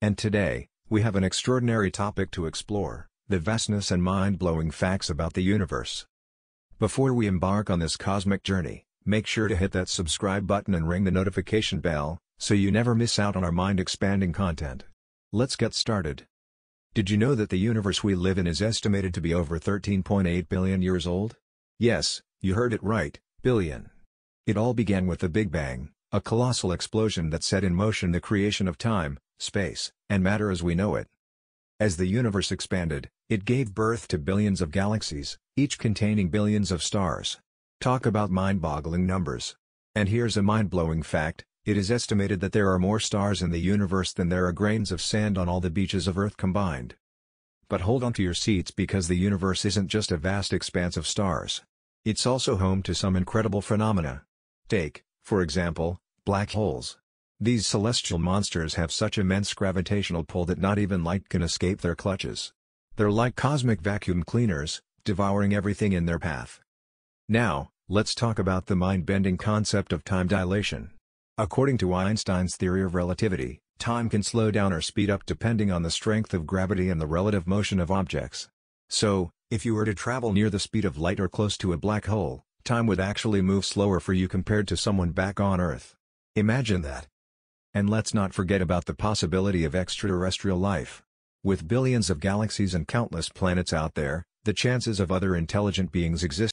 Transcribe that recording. And today, we have an extraordinary topic to explore, the vastness and mind-blowing facts about the universe. Before we embark on this cosmic journey, make sure to hit that subscribe button and ring the notification bell, so you never miss out on our mind-expanding content. Let's get started. Did you know that the universe we live in is estimated to be over 13.8 billion years old? Yes, you heard it right, billion. It all began with the Big Bang, a colossal explosion that set in motion the creation of time, space, and matter as we know it. As the universe expanded, it gave birth to billions of galaxies, each containing billions of stars. Talk about mind-boggling numbers. And here's a mind-blowing fact, it is estimated that there are more stars in the universe than there are grains of sand on all the beaches of Earth combined. But hold on to your seats, because the universe isn't just a vast expanse of stars. It's also home to some incredible phenomena. Take, for example, black holes. These celestial monsters have such immense gravitational pull that not even light can escape their clutches. They're like cosmic vacuum cleaners, devouring everything in their path. Now, let's talk about the mind-bending concept of time dilation. According to Einstein's theory of relativity, time can slow down or speed up depending on the strength of gravity and the relative motion of objects. So, if you were to travel near the speed of light or close to a black hole, time would actually move slower for you compared to someone back on Earth. Imagine that. And let's not forget about the possibility of extraterrestrial life. With billions of galaxies and countless planets out there, the chances of other intelligent beings existing